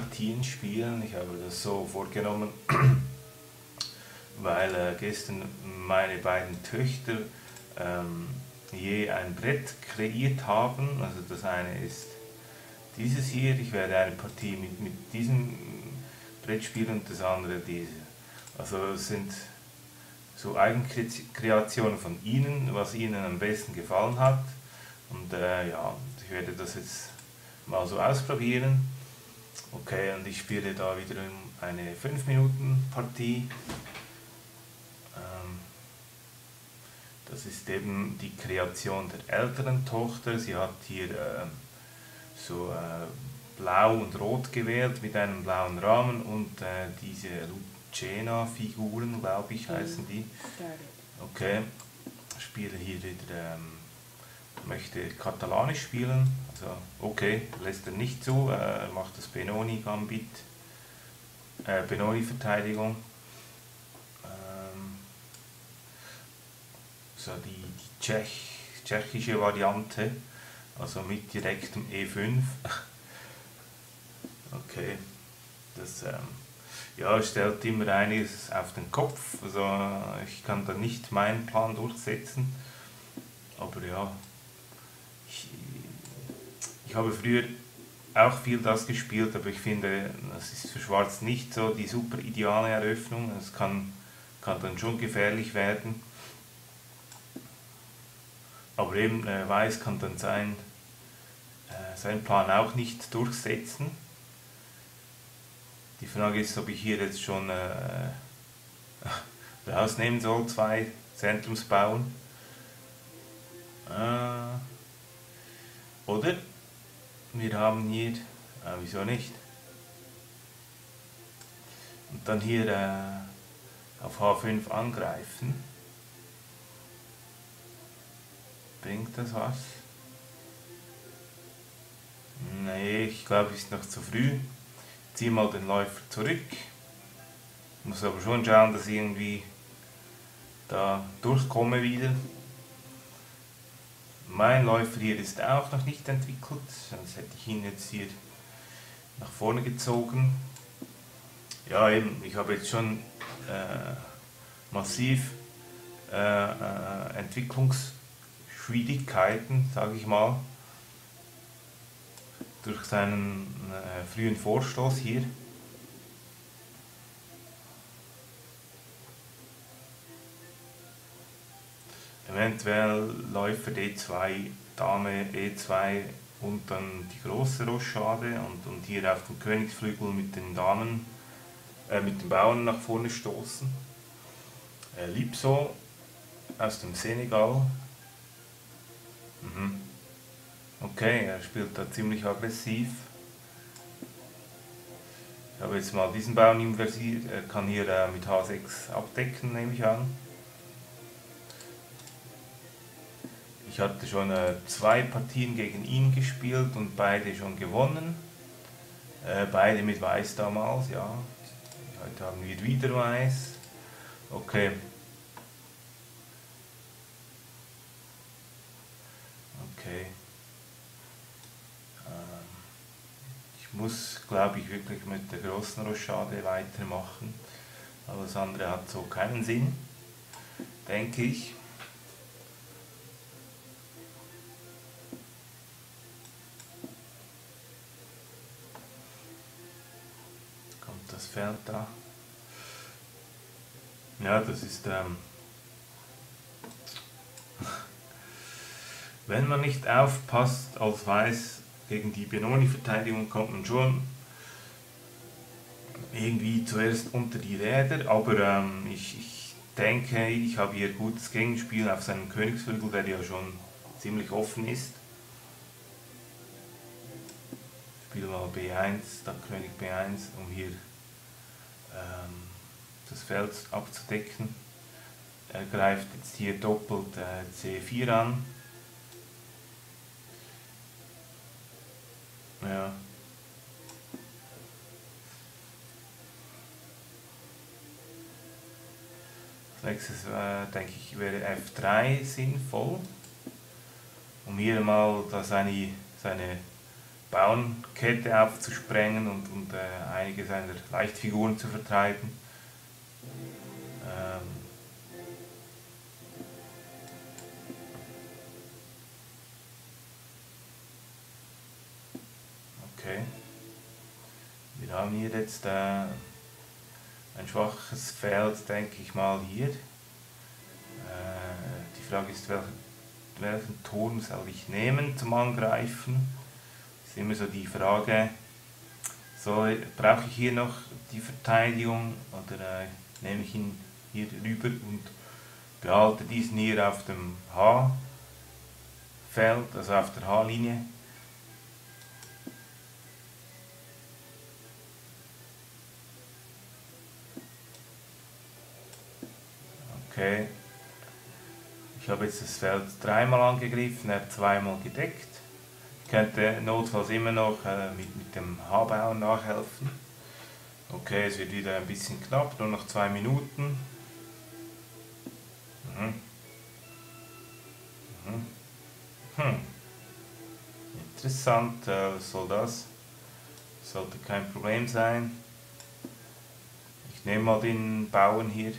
Partien spielen. Ich habe das so vorgenommen, weil gestern meine beiden Töchter je ein Brett kreiert haben. Also das eine ist dieses hier, ich werde eine Partie mit diesem Brett spielen, und das andere diese. Also es sind so Eigenkreationen von ihnen, was ihnen am besten gefallen hat. Und ja, ich werde das jetzt mal so ausprobieren. Okay, und ich spiele da wiederum eine 5-Minuten-Partie. Das ist eben die Kreation der älteren Tochter. Sie hat hier so blau und rot gewählt mit einem blauen Rahmen und diese Lucena-Figuren, glaube ich, heißen die. Okay, ich spiele hier wieder, möchte katalanisch spielen. Also, okay, lässt er nicht zu, macht das Benoni-Gambit, Benoni-Verteidigung. So die tschechische Variante, also mit direktem E5. Okay, das ja, stellt immer einiges auf den Kopf, also ich kann da nicht meinen Plan durchsetzen, aber ja, ich habe früher auch viel das gespielt, aber ich finde, das ist für Schwarz nicht so die super ideale Eröffnung, es kann dann schon gefährlich werden, aber eben Weiß kann dann seinen Plan auch nicht durchsetzen. Die Frage ist, ob ich hier jetzt schon rausnehmen soll, 2 Zentrums bauen. Oder wir haben hier, wieso nicht? Und dann hier auf H5 angreifen. Bringt das was? Nee, ich glaube, es ist noch zu früh. Ich ziehe mal den Läufer zurück, muss aber schon schauen, dass ich irgendwie da durchkomme wieder. Mein Läufer hier ist auch noch nicht entwickelt, sonst hätte ich ihn jetzt hier nach vorne gezogen. Ja eben, ich habe jetzt schon massiv Entwicklungsschwierigkeiten, sage ich mal. Durch seinen frühen Vorstoß hier. Eventuell Läufer D2, Dame E2 und dann die große Rochade und hier auf den Königsflügel mit den Damen, mit den Bauern nach vorne stoßen. Lypso aus dem Senegal. Mhm. Okay, er spielt da ziemlich aggressiv. Ich habe jetzt mal diesen Bauern inversiert. Er kann hier mit H6 abdecken, nehme ich an. Ich hatte schon 2 Partien gegen ihn gespielt und beide schon gewonnen. Beide mit Weiß damals, ja. Heute haben wir wieder Weiß. Okay. Okay. Ich muss, glaube ich, wirklich mit der großen Rochade weitermachen. Alles andere hat so keinen Sinn, denke ich. Kommt das Feld da? Ja, das ist... Wenn man nicht aufpasst als Weiß, gegen die Benoni-Verteidigung kommt man schon irgendwie zuerst unter die Räder, aber ich denke, ich habe hier gutes Gegenspiel auf seinem Königsflügel, der ja schon ziemlich offen ist. Ich spiele mal B1, dann König B1, um hier das Feld abzudecken. Er greift jetzt hier doppelt C4 an. Ja. Als nächstes denke ich, wäre F3 sinnvoll, um hier mal da seine Bauernkette aufzusprengen und einige seiner Leichtfiguren zu vertreiben. Okay. Wir haben hier jetzt ein schwaches Feld, denke ich mal, hier. Die Frage ist, welchen Turm soll ich nehmen zum Angreifen? Das ist immer so die Frage, brauche ich hier noch die Verteidigung oder nehme ich ihn hier rüber und behalte diesen hier auf dem H-Feld, also auf der H-Linie. Okay, ich habe jetzt das Feld dreimal angegriffen, er hat zweimal gedeckt. Ich könnte notfalls immer noch mit dem H-Bauern nachhelfen. Okay, es wird wieder ein bisschen knapp, nur noch 2 Minuten. Mhm. Mhm. Hm. Interessant, was soll das? Sollte kein Problem sein. Ich nehme mal den Bauern hier.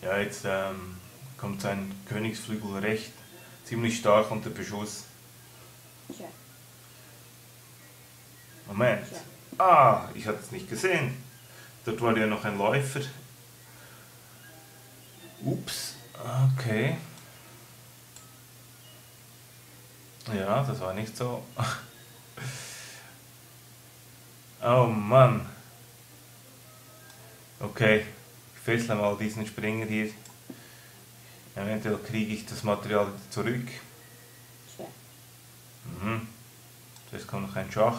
Ja, jetzt kommt sein Königsflügel recht ziemlich stark unter Beschuss. Ja. Moment. Ja. Ah, ich hatte es nicht gesehen. Dort war ja noch ein Läufer. Ups. Okay. Ja, das war nicht so. Oh Mann. Okay. Ich fessle mal diesen Springer hier. Eventuell kriege ich das Material zurück. Ja. Mhm. Jetzt kommt noch ein Schach.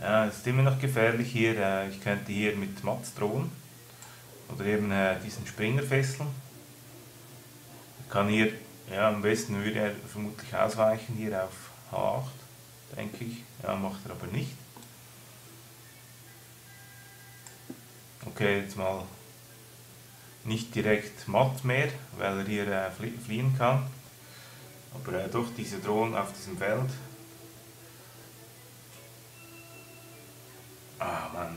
Ja, es ist immer noch gefährlich hier. Ich könnte hier mit Mats drohen. Oder eben diesen Springer fesseln. Ich kann hier, ja, am besten würde er vermutlich ausweichen hier auf H8, denke ich. Ja, macht er aber nicht. Okay, jetzt mal nicht direkt matt mehr, weil er hier fliehen kann, aber doch diese Drohung auf diesem Feld. Ah Mann,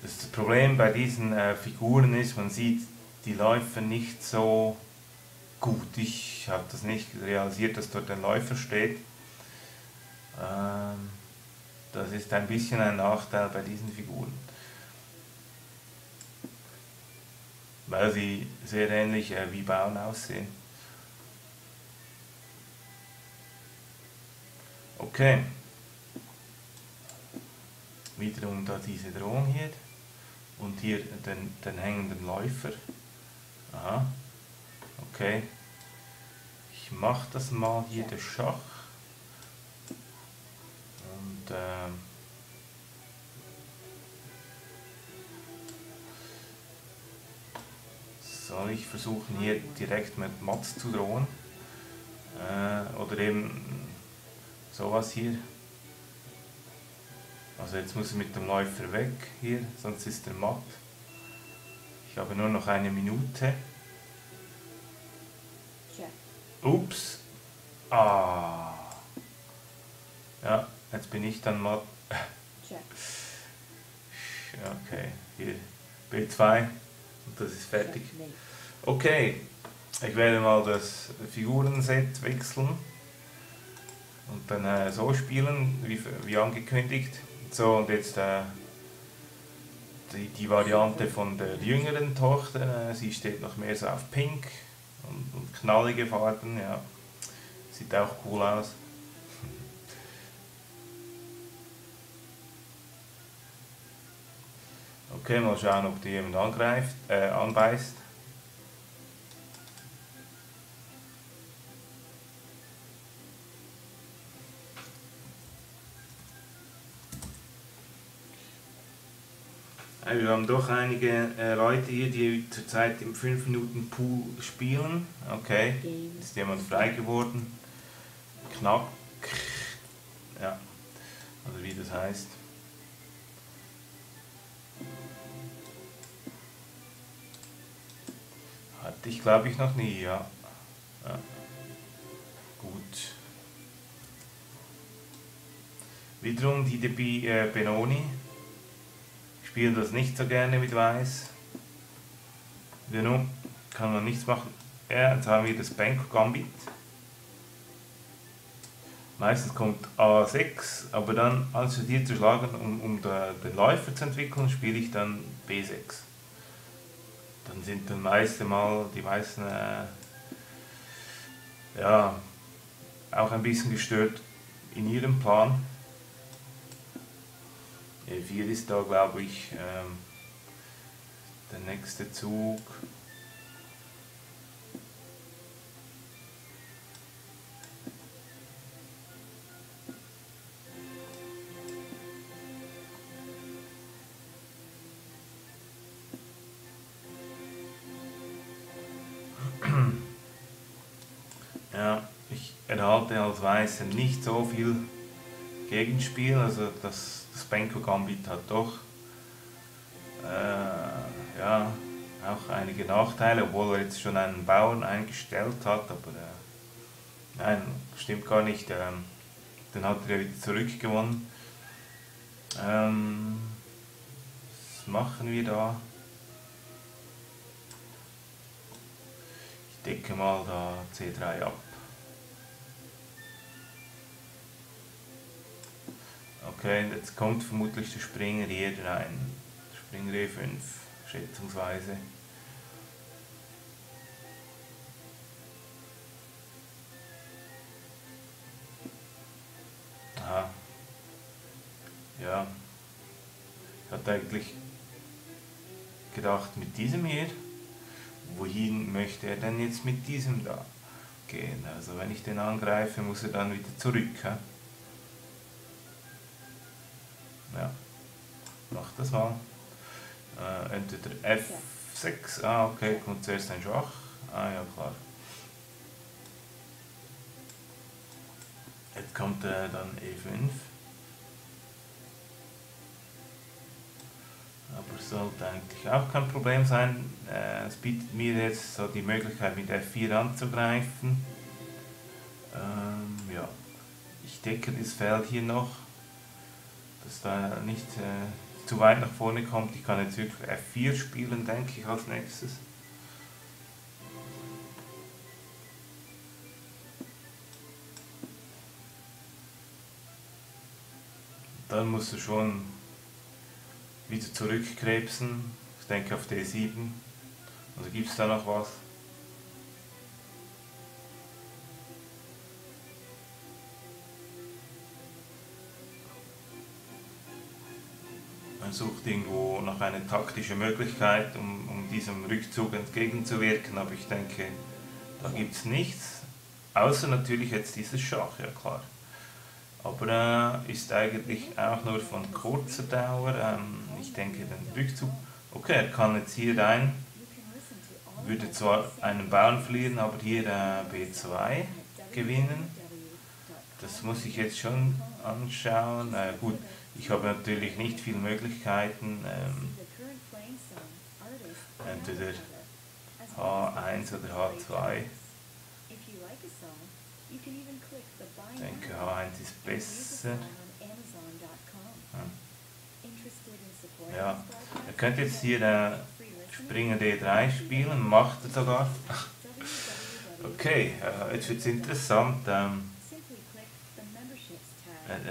das Problem bei diesen Figuren ist, man sieht die Läufer nicht so gut. Ich habe das nicht realisiert, dass dort ein Läufer steht. Das ist ein bisschen ein Nachteil bei diesen Figuren, weil sie sehr ähnlich wie Bauern aussehen. Okay. Wiederum da diese Drohung hier. Und hier den hängenden Läufer. Aha. Okay. Ich mache das mal hier, der Schach. Und soll ich versuchen, hier direkt mit Mats zu drohen? Oder eben sowas hier. Also jetzt muss ich mit dem Läufer weg hier, sonst ist er matt. Ich habe nur noch 1 Minute. Ja. Ups. Ah. Ja, jetzt bin ich dann matt. Ja. Okay, hier. B2. Und das ist fertig. Okay, ich werde mal das Figurenset wechseln und dann so spielen, wie angekündigt. So, und jetzt die Variante von der jüngeren Tochter, sie steht noch mehr so auf Pink und knallige Farben, ja. Sieht auch cool aus. Okay, mal schauen, ob die jemand anbeißt. Wir haben doch einige Leute hier, die zurzeit im 5-Minuten-Pool spielen. Okay, ist jemand frei geworden. Knack. Ja. das heißt. Hatte ich, glaube ich, noch nie, ja. Ja. Gut. Wiederum die Benoni spielen das nicht so gerne mit Weiß. Benoni kann man nichts machen. Ja, jetzt haben wir das Benko Gambit. Meistens kommt A6, aber dann, anstatt hier zu schlagen, um den Läufer zu entwickeln, spiele ich dann B6. Dann sind die meisten ja, auch ein bisschen gestört in ihrem Plan. E4 ist da, glaube ich, der nächste Zug. Ja, ich erhalte als Weiße nicht so viel Gegenspiel, also das Benko Gambit hat doch ja, auch einige Nachteile, obwohl er jetzt schon einen Bauern eingestellt hat, aber nein, stimmt gar nicht, den hat er wieder zurückgewonnen. Was machen wir da? Ich decke mal da C3 ab. Okay, jetzt kommt vermutlich der Springer hier rein. Springer E5, schätzungsweise. Aha. Ja. Ich hatte eigentlich gedacht, mit diesem hier. Wohin möchte er denn jetzt mit diesem da gehen? Also wenn ich den angreife, muss er dann wieder zurück. Ja, mach das mal. Entweder F6, ah okay, kommt zuerst ein Schach. Ah ja, klar. Jetzt kommt dann E5. Aber sollte eigentlich auch kein Problem sein. Es bietet mir jetzt so die Möglichkeit, mit F4 anzugreifen. Ja, ich decke das Feld hier noch, dass da nicht zu weit nach vorne kommt. Ich kann jetzt wirklich F4 spielen, denke ich, als nächstes. Dann musst du schon wieder zurückkrebsen, ich denke auf D7, also gibt es da noch was? Man sucht irgendwo noch eine taktische Möglichkeit, um diesem Rückzug entgegenzuwirken, aber ich denke, da gibt es nichts, außer natürlich jetzt dieses Schach, ja klar. Aber ist eigentlich auch nur von kurzer Dauer, ich denke den Rückzug, okay, er kann jetzt hier rein, würde zwar einen Bauern verlieren, aber hier B2 gewinnen, das muss ich jetzt schon anschauen, gut, ich habe natürlich nicht viele Möglichkeiten, entweder H1 oder H2. Ich denke, H1 ist besser. Ja, er könnte jetzt hier Springer D3 spielen, macht er sogar. Okay, jetzt wird es interessant. Er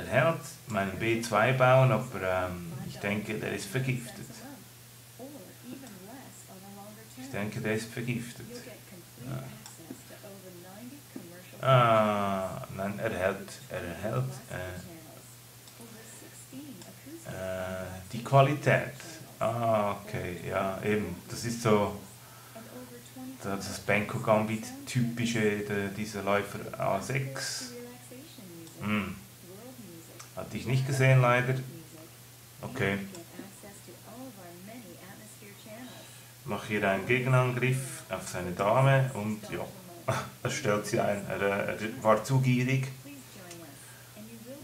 hält meinen B2 bauen, aber ich denke, der ist vergiftet. Ja. Ah, nein, er hält die Qualität. Ah, okay, ja, eben, das ist so das Benko Gambit typische, dieser Läufer A6. Hm. Hatte ich nicht gesehen, leider. Okay. Mach hier einen Gegenangriff auf seine Dame und ja. Er stellt sie ein, er war zu gierig.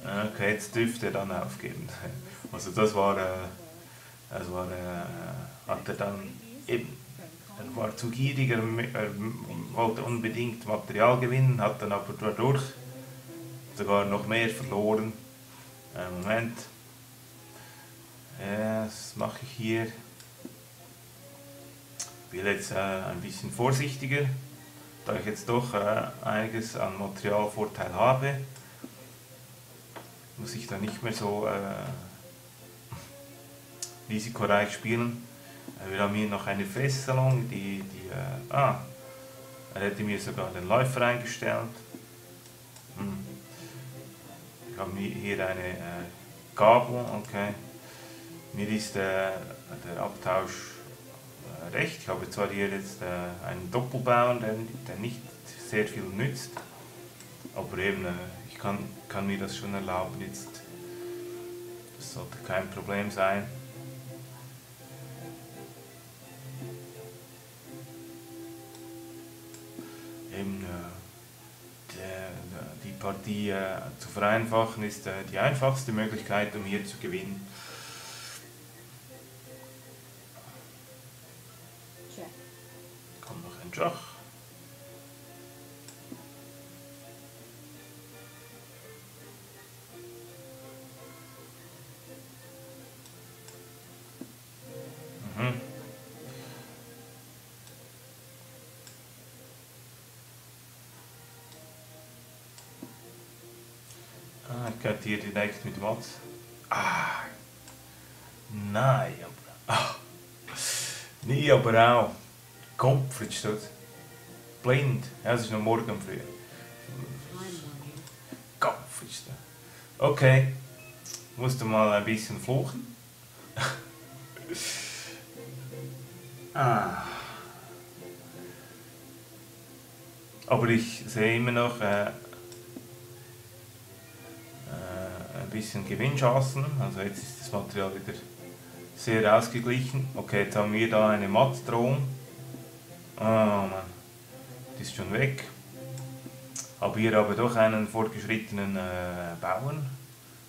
Okay, jetzt dürfte er dann aufgeben. Also hat er dann eben, er war zu gierig, er wollte unbedingt Material gewinnen, hat dann aber dadurch sogar noch mehr verloren. Moment, das mache ich hier. Ich bin jetzt ein bisschen vorsichtiger, da ich jetzt doch einiges an Materialvorteil habe, muss ich da nicht mehr so risikoreich spielen. Wir haben hier noch eine Feststellung, er hätte mir sogar den Läufer eingestellt. Wir haben hier eine Gabel, okay. Mir ist der Abtausch recht. Ich habe zwar hier jetzt einen Doppelbauern, der nicht sehr viel nützt, aber eben ich kann mir das schon erlauben jetzt. Das sollte kein Problem sein. Eben die Partie zu vereinfachen ist die einfachste Möglichkeit, um hier zu gewinnen. Schach. Mhm. Ich könnte hier direkt mit Mats. Ah. Nein, aber. Ah. Nee, aber auch. Kopf, verstehst du? Blind. Ja, es ist noch morgen früh. Kopf, verstehst du? Okay. Musste mal ein bisschen fluchen. Ah. Aber ich sehe immer noch ein bisschen Gewinnchancen. Also jetzt ist das Material wieder sehr ausgeglichen. Okay, jetzt haben wir da eine Mattdrohung. Oh Mann, die ist schon weg. Habe hier aber doch einen fortgeschrittenen Bauern.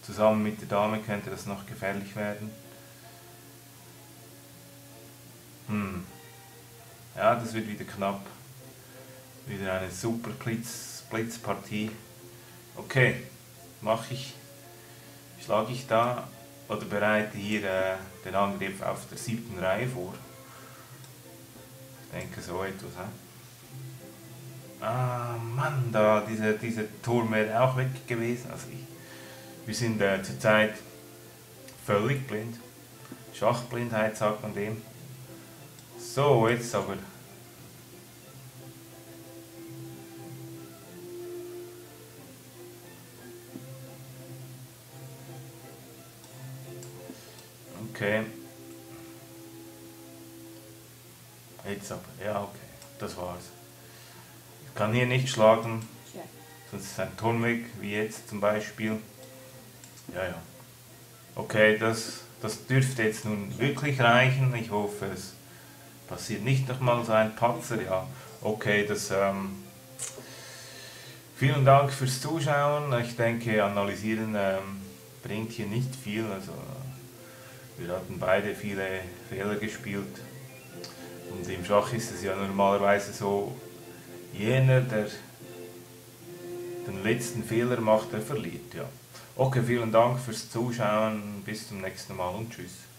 Zusammen mit der Dame könnte das noch gefährlich werden. Ja, das wird wieder knapp. Wieder eine super Blitzpartie. Okay, mache ich. Schlage ich da oder bereite hier den Angriff auf der 7. Reihe vor. Ich denke so etwas. Ah Mann, da dieser Turm wäre auch weg gewesen. Also wir sind zurzeit völlig blind. Schachblindheit sagt man dem. So, jetzt aber. Okay. Jetzt aber, ja okay, das war's. Ich kann hier nicht schlagen, sonst ist ein Turm weg, wie jetzt zum Beispiel. Ja, ja. Okay, das dürfte jetzt nun wirklich reichen. Ich hoffe, es passiert nicht nochmal so ein Patzer. Ja, okay, vielen Dank fürs Zuschauen. Ich denke, analysieren bringt hier nicht viel. Also, wir hatten beide viele Fehler gespielt. Und im Schach ist es ja normalerweise so, jener, der den letzten Fehler macht, der verliert. Ja. Okay, vielen Dank fürs Zuschauen, bis zum nächsten Mal und tschüss.